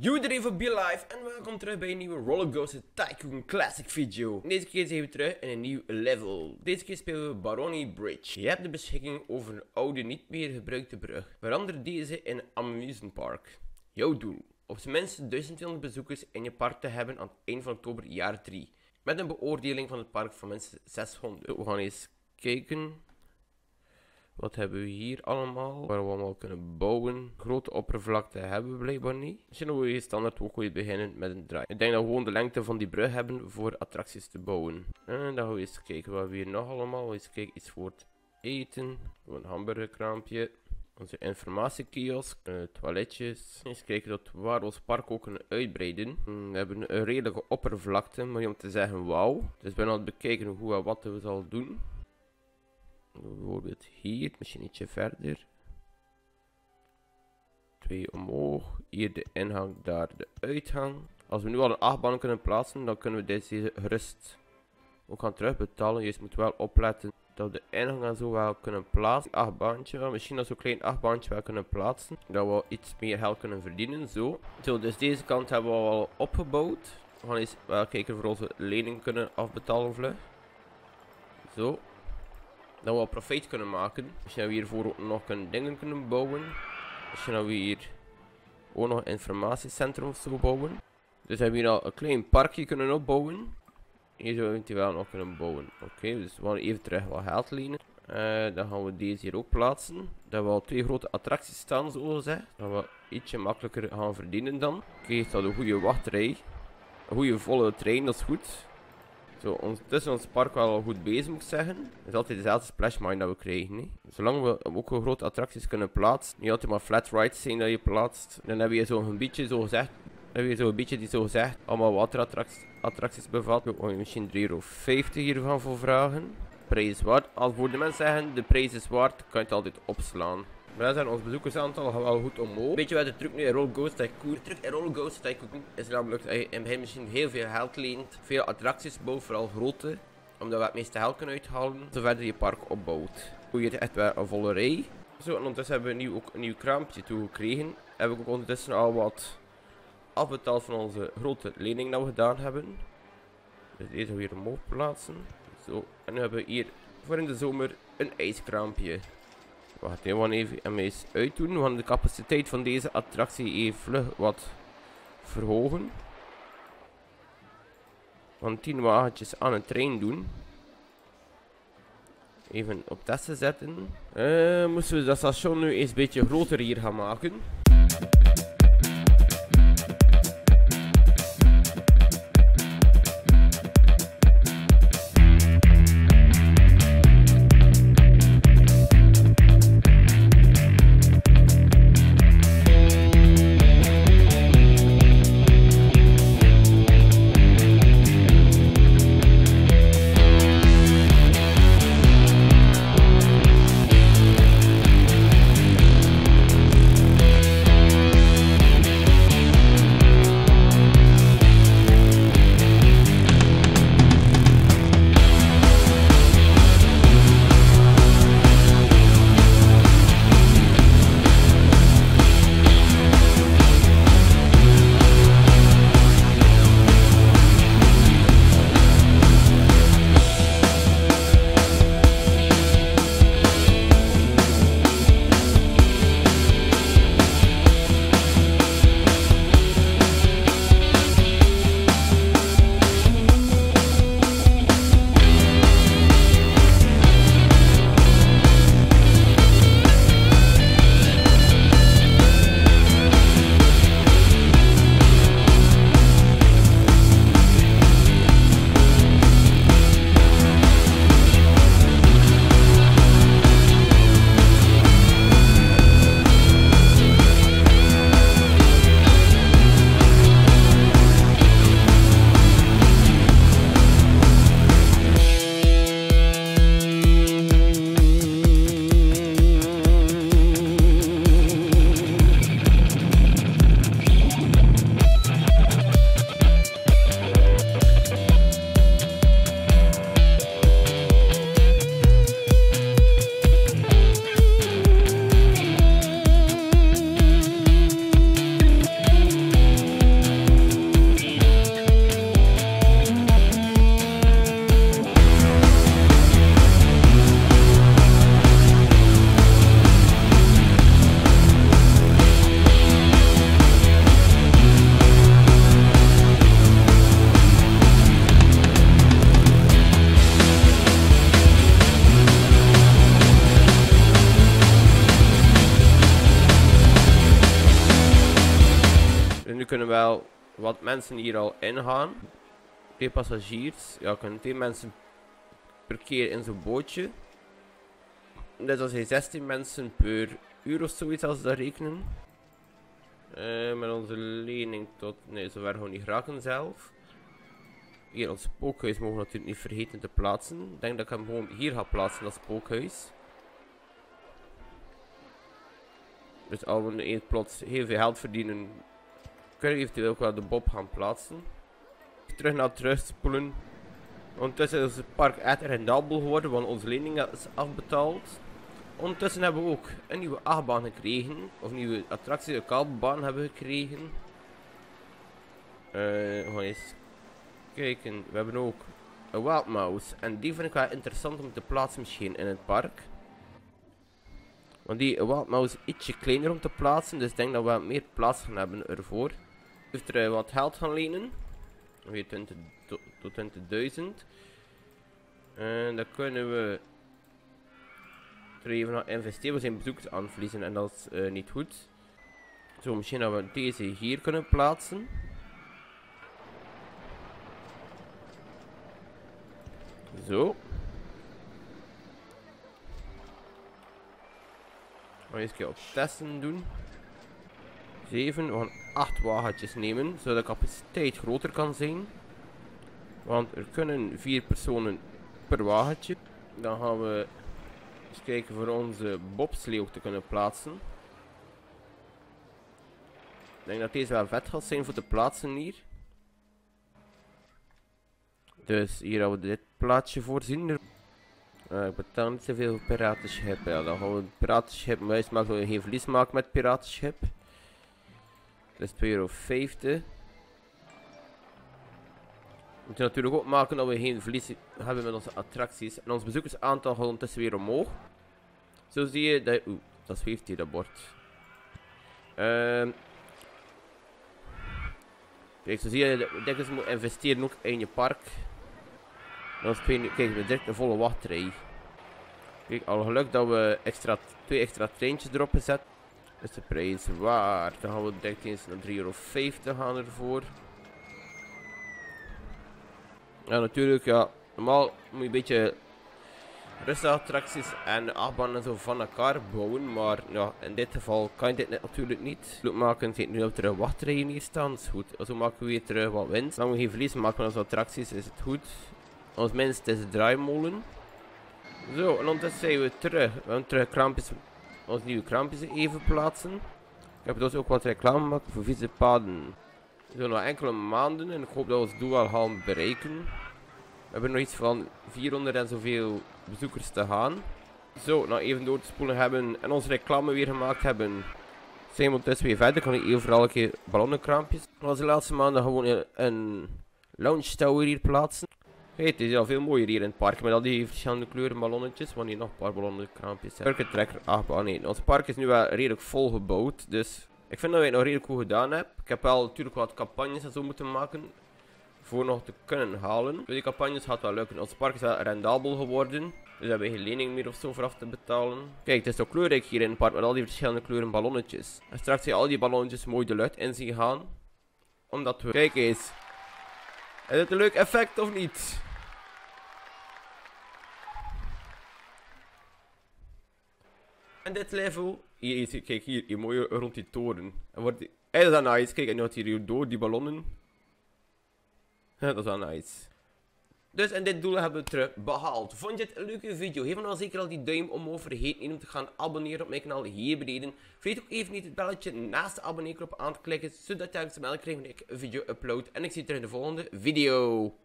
Yo iedereen van Beelive en welkom terug bij een nieuwe Rollercoaster Tycoon Classic video. Deze keer zijn we terug in een nieuw level. Deze keer spelen we Barony Bridge. Je hebt de beschikking over een oude, niet meer gebruikte brug. Verander deze in een amusementpark. Jouw doel: op zijn minst 1200 bezoekers in je park te hebben aan het eind van oktober jaar 3. Met een beoordeling van het park van minstens 600. We gaan eens kijken. Wat hebben we hier allemaal? Waar we allemaal kunnen bouwen. Grote oppervlakte hebben we blijkbaar niet. Misschien we hier standaard ook weer beginnen met een draai. Ik denk dat we gewoon de lengte van die brug hebben voor attracties te bouwen. En dan gaan we eens kijken. Wat hebben we hier nog allemaal? Eens kijken, iets voor het eten. Een hamburgerkraampje. Onze informatiekiosk. Toiletjes. Eens kijken dat we waar ons park ook kunnen uitbreiden. We hebben een redelijke oppervlakte. Maar om te zeggen wauw. Dus ben aan het bekijken hoe en wat we zal doen. Bijvoorbeeld hier, misschien ietsje verder. 2 omhoog. Hier de ingang, daar de uitgang. Als we nu al een achtbaan kunnen plaatsen, dan kunnen we deze gerust ook gaan terugbetalen. Je moet wel opletten dat we de ingang en zo wel kunnen plaatsen. Een achtbaantje wel. Misschien als we een klein achtbaantje wel kunnen plaatsen. Dat we iets meer geld kunnen verdienen. Zo, dus deze kant hebben we al opgebouwd. We gaan eens wel kijken of we onze lening kunnen afbetalen vlug. Zo. Dat we al profijt kunnen maken. Misschien dat we hiervoor ook nog dingen kunnen bouwen. Misschien dat we hier ook nog een informatiecentrum of zo bouwen. Dus hebben we hier al een klein parkje kunnen opbouwen. Hier zouden we eventueel nog kunnen bouwen. Oké, dus we gaan even terug wat geld lenen. Dan gaan we deze hier ook plaatsen. Dat we al 2 grote attracties staan, zo gezegd. Dat we ietsje makkelijker gaan verdienen dan. Oké, hier staat een goede wachtrij. Een goede volle trein, dat is goed. Zo, ondertussen ons park wel goed bezig, moet ik zeggen. Het is altijd dezelfde splashmine dat we krijgen. Hè. Zolang we ook grote attracties kunnen plaatsen, niet altijd maar flat rides zijn dat je plaatst, dan heb je zo'n gebiedje, zo gezegd, die zo gezegd allemaal waterattracties bevat. We gaan misschien €3,50 hiervan voor vragen. Prijs waard. Als voor de mensen zeggen, de prijs is waard, kan je het altijd opslaan. Maar dan zijn ons bezoekersaantal gaan wel goed omhoog. Weet je wat de truc nu in Rollercoaster Tycoon? De truc in Rollercoaster Tycoon is namelijk dat je in het begin misschien heel veel geld leent. Veel attracties bouwt, vooral grote. Omdat we het meeste geld kunnen uithalen, zo verder je park opbouwt. Hoe je het echt wel een volle rij. Zo, en ondertussen hebben we een nieuw kraampje toegekregen. Heb ik ook ondertussen al wat afbetaald van onze grote lening dat we gedaan hebben. Dus deze weer omhoog plaatsen. Zo, en nu hebben we hier voor in de zomer een ijskraampje. Wacht, we gaan even eens uitdoen. Want de capaciteit van deze attractie even vlug wat verhogen. Van 10 wagentjes aan een trein doen. Even op testen zetten. Moesten we dat station nu eens een beetje groter hier gaan maken. kunnen wel wat mensen hier al ingaan. 2 passagiers. Ja, kunnen 2 mensen per keer in zo'n bootje. Dus dat zijn 16 mensen per uur of zoiets als ze dat rekenen. Met onze lening tot... Nee, zover gewoon niet raken zelf. Hier, ons spookhuis mogen we natuurlijk niet vergeten te plaatsen. Ik denk dat ik hem gewoon hier ga plaatsen, dat spookhuis. Dus als we nu plots heel veel geld verdienen, kun je eventueel ook wel de bob gaan plaatsen. Terug naar het ruistspoelen. Ondertussen is het park echt rendabel geworden, want onze lening is afbetaald. Ondertussen hebben we ook een nieuwe achtbaan gekregen. Of een nieuwe attractie, een kabelbaan hebben we gekregen. Gewoon eens kijken. We hebben ook een wildmouse. En die vind ik wel interessant om te plaatsen misschien in het park. Want die wildmouse is ietsje kleiner om te plaatsen. Dus ik denk dat we meer plaats gaan hebben ervoor. Even er wat geld gaan lenen. Weer 20 tot 20.000. En dan kunnen we er even naar investeren. We zijn bezoekers aan het verliezen en dat is niet goed. Zo, misschien dat we deze hier kunnen plaatsen. Zo. We gaan eens een keer op testen doen. 7, we gaan 8 wagentjes nemen, zodat de capaciteit groter kan zijn. Want er kunnen 4 personen per wagentje. Dan gaan we eens kijken voor onze bobsleeuw te kunnen plaatsen. Ik denk dat deze wel vet gaat zijn voor te plaatsen hier. Dus hier hebben we dit plaatje voorzien. Ik betaal niet zoveel voor piratenschip. Ja, dan gaan we het piratenschip muis maken, zodat we geen verlies maken met piratenschip. Dus 2,50 euro. We moeten natuurlijk ook maken dat we geen verlies hebben met onze attracties. En ons bezoekersaantal gaat ondertussen weer omhoog. Zo zie je dat... Oeh, dat zweeft hier, dat bord. Kijk, zo zie je dat je dikwijls moet investeren ook in je park. Dan kijk, we direct een volle wachtrij. Kijk, al geluk dat we extra, 2 extra treintjes erop gezet. Dus de prijs waar. Dan gaan we direct eens naar 3,50 euro gaan ervoor. Ja, natuurlijk, ja. Normaal moet je een beetje rustige attracties en achtbanen en zo van elkaar bouwen. Maar ja, in dit geval kan je dit natuurlijk niet. Loop maken, zit nu dat er een wachtrijen hier staan. Dat is goed. Zo maken we weer terug wat winst. Dan moeten we geen verlies maken met onze attracties, is het goed. Ons minst is de draaimolen. Zo, en ondertussen zijn we terug. We hebben terug kraampjes. Onze nieuwe kraampjes even plaatsen. Ik heb dus ook wat reclame gemaakt voor vieze paden. Zo, nog enkele maanden en ik hoop dat we ons doel al gaan bereiken. We hebben nog iets van 400 en zoveel bezoekers te gaan. Zo, nou even door te spoelen hebben en onze reclame weer gemaakt hebben. Zijn we ondertussen weer verder. Kan ik overal een keer ballonnenkraampjes. Als de laatste maanden gewoon een lounge tower hier plaatsen. Hey, het is al veel mooier hier in het park met al die verschillende kleuren ballonnetjes, want hier nog een paar ballonnenkraampjes zijn. Kurkentrekker, achtbaan, nee. Ons park is nu wel redelijk vol gebouwd, dus ik vind dat wij het nog redelijk goed gedaan hebben. Ik heb wel natuurlijk wat campagnes en zo moeten maken, voor nog te kunnen halen. Dus die campagnes gaat wel lukken. Ons park is wel rendabel geworden, dus we hebben geen lening meer of zo voor af te betalen. Kijk, het is zo kleurrijk hier in het park met al die verschillende kleuren ballonnetjes. En straks zie je al die ballonnetjes mooi de lucht in zien gaan, omdat we... Kijk eens! Is dit een leuk effect of niet? En dit level, hier, kijk hier, je mooie rond die toren. En wordt die, hey, dat is wel nice, kijk, en nu gaat hier door die ballonnen. Dat is wel nice. Dus en dit doel hebben we terug behaald. Vond je het een leuke video? Geef me dan zeker al die duim omhoog. Vergeet niet om te gaan abonneren op mijn kanaal hier beneden. Vergeet ook even niet het belletje naast de abonneerknop aan te klikken, zodat je telkens de melding krijgt wanneer ik een video upload. En ik zie je terug in de volgende video.